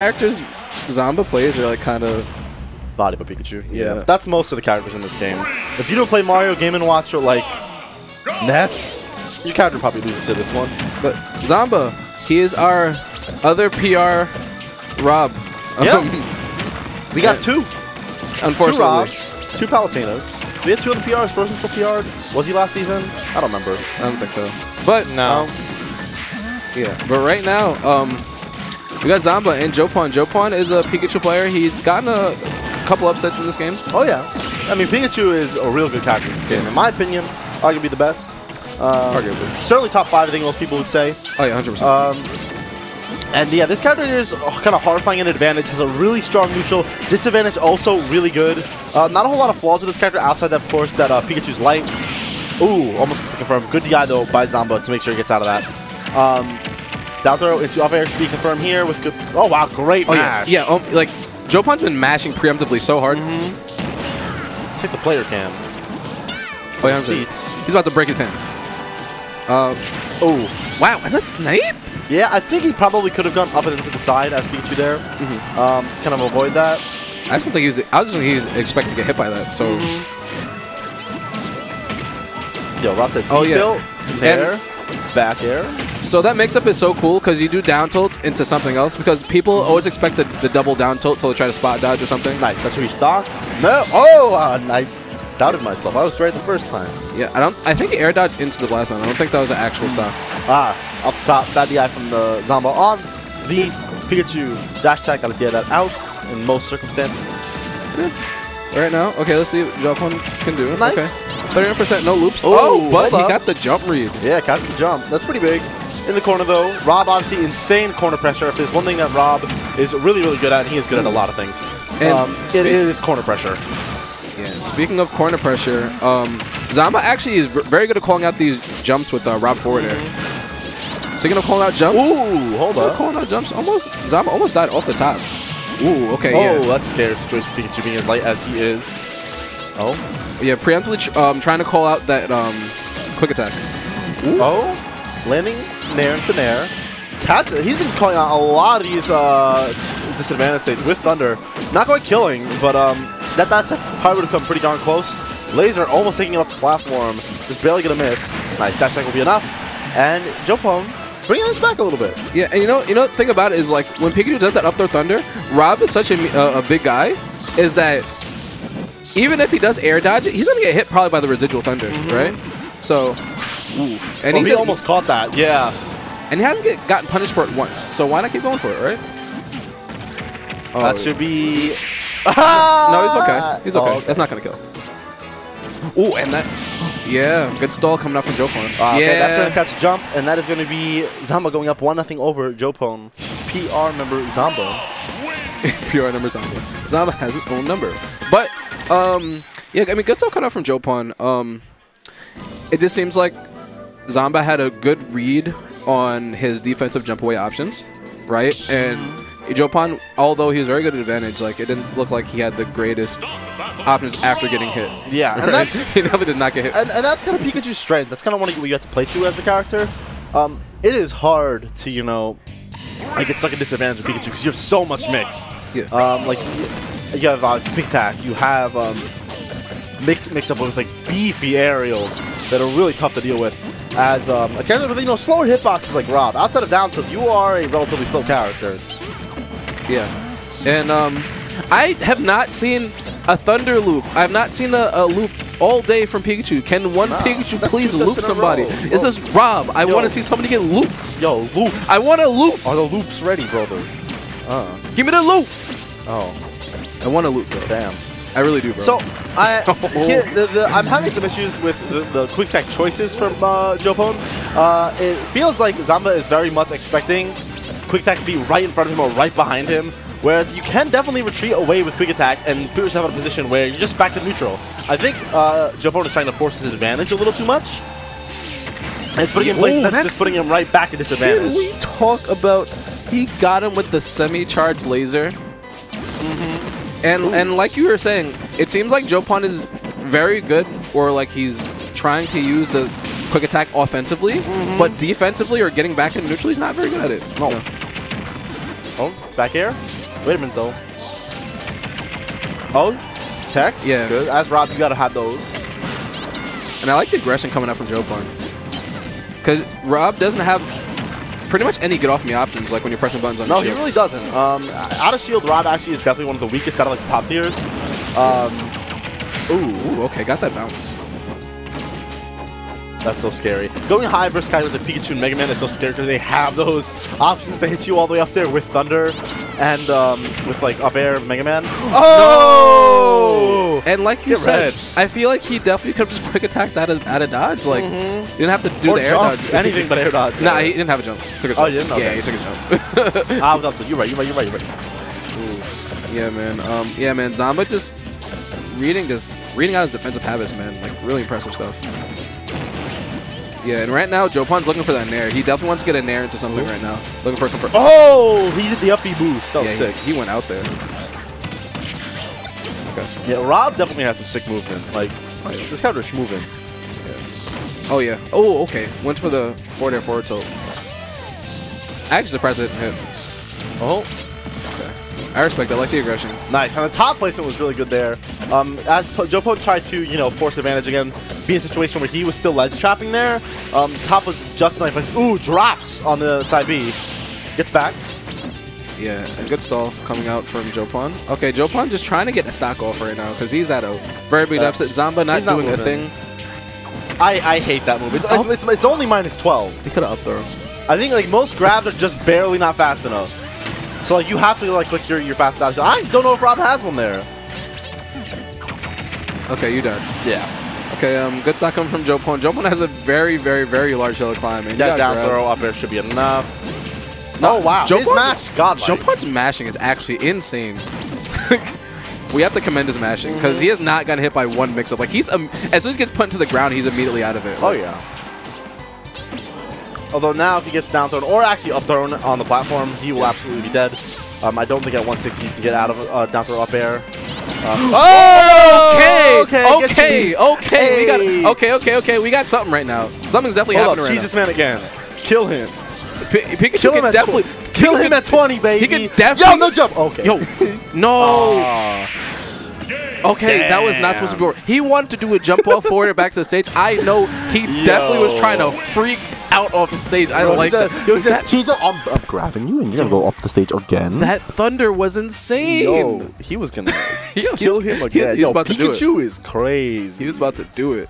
Characters Zomba plays are like kind of body by Pikachu. Yeah, that's most of the characters in this game. If you don't play Mario, Game & Watch, or like Ness, your character probably loses to this one. But Zomba, he is our other PR Rob. Yeah, we got two. Unfortunately, two Robs, two Palatinos. We had two of the PRs. Frozen still PR'd. Was he last season? I don't remember. I don't think so. But no. Yeah, but right now, we got Zomba and Jopon. Jopon is a Pikachu player. He's gotten a couple upsets in this game. Oh, yeah. I mean, Pikachu is a real good character in this game. In my opinion, arguably the best. Certainly top 5, I think most people would say. Oh, yeah, 100%. And yeah, this character is kind of horrifying at advantage. Has a really strong neutral. Disadvantage also really good. Not a whole lot of flaws with this character outside that, of course, that Pikachu's light. Ooh, almost confirmed. Good DI, though, by Zomba to make sure he gets out of that. Down throw into off air should be confirmed here with good. Oh wow, great mash! Yeah, like Jopon's been mashing preemptively so hard. Take the player cam. Oh yeah, he's about to break his hands. Oh wow, and that snipe! Yeah, I think he probably could have gone up and into the side as Pikachu there. Kind of avoid that. I just don't think he was. I just think he was expecting to get hit by that. So. Yo, Rob said detail there, back air. So that mix-up is so cool because you do down tilt into something else because people always expect the double down tilt till they try to spot dodge or something. Nice. That's what we stock. No. Oh, I doubted myself. I was right the first time. Yeah, I think he air dodged into the blast zone. I don't think that was an actual stock. Ah, off the top, bad DI from the Zomba on the Pikachu dash attack. Gotta get that out in most circumstances. Right now, okay, let's see what Jopon can do. Nice. Okay. 39%, no loops. Oh, but he got the jump read. Yeah, catch the jump. That's pretty big. In the corner, though, Rob obviously insane corner pressure. If there's one thing that Rob is really, really good at, and he is good at a lot of things, it is corner pressure. Yeah. Speaking of corner pressure, Zomba actually is very good at calling out these jumps with Rob forward air. Speaking of calling out jumps, ooh, hold up, calling out jumps. Almost Zomba almost died off the top. Ooh, okay. Oh, yeah. That's scary situation for Pikachu being as light as he is. Oh, yeah, preemptively trying to call out that quick attack. Ooh. Oh. Landing nair to nair. Cats, he's been calling out a lot of these disadvantage states with Thunder. Not quite killing, but that dash attack probably would have come pretty darn close. Laser almost taking it off the platform. Just barely going to miss. Nice, dash attack will be enough. And Jopon bringing this back a little bit. Yeah, and you know the thing about it is, like, when Pikachu does that up throw Thunder, Rob is such a big guy, is that even if he does air dodge it, he's going to get hit probably by the residual Thunder, right? So... Oof. And he almost caught that, yeah. And he hasn't gotten punished for it once, so why not keep going for it, right? Oh, that should be... No, he's okay. He's okay. That's not going to kill. Ooh, and that... Yeah, good stall coming up from Jopon. Okay, that's going to catch jump, and that is going to be Zomba going up 1-0 over Jopon. PR member Zomba. PR number Zomba. Zomba has his own number. But, yeah, I mean, good stall coming up from Jopon. It just seems like... Zomba had a good read on his defensive jump away options, right? And Jopon, although he was very good at advantage, like it didn't look like he had the greatest options after getting hit. Yeah, right? He definitely did not get hit. And that's kind of Pikachu's strength. That's kind of what you have to play through as the character. It is hard to, you know, like it's like a disadvantage with Pikachu because you have so much mix. Yeah. Like you have obviously Quick Attack. You have mix up with like beefy aerials that are really tough to deal with. As a character with, you know, slower hitboxes like Rob. Outside of down tilt, you are a relatively slow character. Yeah. And I have not seen a Thunder loop. I have not seen a loop all day from Pikachu. Can one Pikachu please loop somebody? Is this Rob? I want to see somebody get looped. Yo, loop. I want a loop. Are the loops ready, brother? Give me the loop. Oh. I want a loop, bro. Damn. I really do, bro. So, I'm having some issues with the quick attack choices from Jopon. It feels like Zomba is very much expecting quick attack to be right in front of him or right behind him, whereas you can definitely retreat away with quick attack and put yourself in a position where you're just back to neutral. I think Jopon is trying to force his advantage a little too much. And it's putting him in place that's just putting him right back at disadvantage. Can we talk about he got him with the semi-charged laser? And like you were saying, it seems like Jopon is very good, or like he's trying to use the quick attack offensively, but defensively or getting back in neutral, he's not very good at it. No. Oh, back air. Wait a minute though. Oh, text. Yeah. Good. As Rob, you gotta have those. And I like the aggression coming out from Jopon, because Rob doesn't have pretty much any get off me options, like when you're pressing buttons on shield. No, he really doesn't. Out of shield, Rob actually is definitely one of the weakest out of like the top tiers. Ooh, okay, got that bounce. That's so scary. Going high versus guys with Pikachu and Mega Man is so scary because they have those options. They hit you all the way up there with Thunder and with like up air Mega Man. Oh! No! And like you said, I feel like he definitely could have just quick attacked out of dodge. Like you didn't have to do the air dodge. Anything but air dodge. Nah, he didn't have a jump. Took a jump. Oh, you didn't? Okay. Yeah, he took a jump. You're right. Ooh. Yeah, man. Zomba just reading out his defensive habits, man. Like really impressive stuff. Yeah, and right now, Jopon's looking for that nair. He definitely wants to get a nair into something right now. Looking for a confirm. Oh! He did the up B boost. That was sick. He went out there. Okay. Yeah, Rob definitely has some sick movement. Like, this guy was moving. Yeah. Oh, yeah. Oh, okay. Went for the forward air forward tilt. I'm actually surprised it didn't hit. Oh. I respect that. I like the aggression. Nice. And the top placement was really good there. As Jopon tried to, you know, force advantage again, be in a situation where he was still ledge trapping there. Top was just in the right place. Ooh, drops on the side B. Gets back. Yeah, and good stall coming out from Jopon. Okay, Jopon just trying to get a stock off right now because he's at a very big deficit. Zomba not doing moving. A thing. I hate that move. It's only minus 12. He could have up throw. I think like most grabs are just barely not fast enough. So like you have to like click your fast dodge. I don't know if Rob has one there. Okay, you done. Yeah. Okay, good stock coming from Jopon. Jopon has a very, very, very large hill to climb. And that down throw up there should be enough. Oh wow, his mash, godlike. Jopon's mashing is actually insane. We have to commend his mashing because he has not gotten hit by one mix-up. Like he's as soon as he gets put into the ground, he's immediately out of it. Like, oh yeah. Although now if he gets down thrown or actually up thrown on the platform, he will absolutely be dead. I don't think at 160 you can get out of down throw up air. Okay, we got something right now. Something's definitely happening right now. Jesus man again. Kill him. Pikachu can definitely kill him at 20, baby. He can definitely. Yo, no jump. Okay. Yo. No. Okay, that was not supposed to be over. He wanted to do a jump off forward or back to the stage. I know he definitely was trying to freak out off the stage. I like that. I'm grabbing you and you're going to go off the stage again. That Thunder was insane. Yo, he was going to kill him again. Yo, Pikachu is crazy. He was about to do it.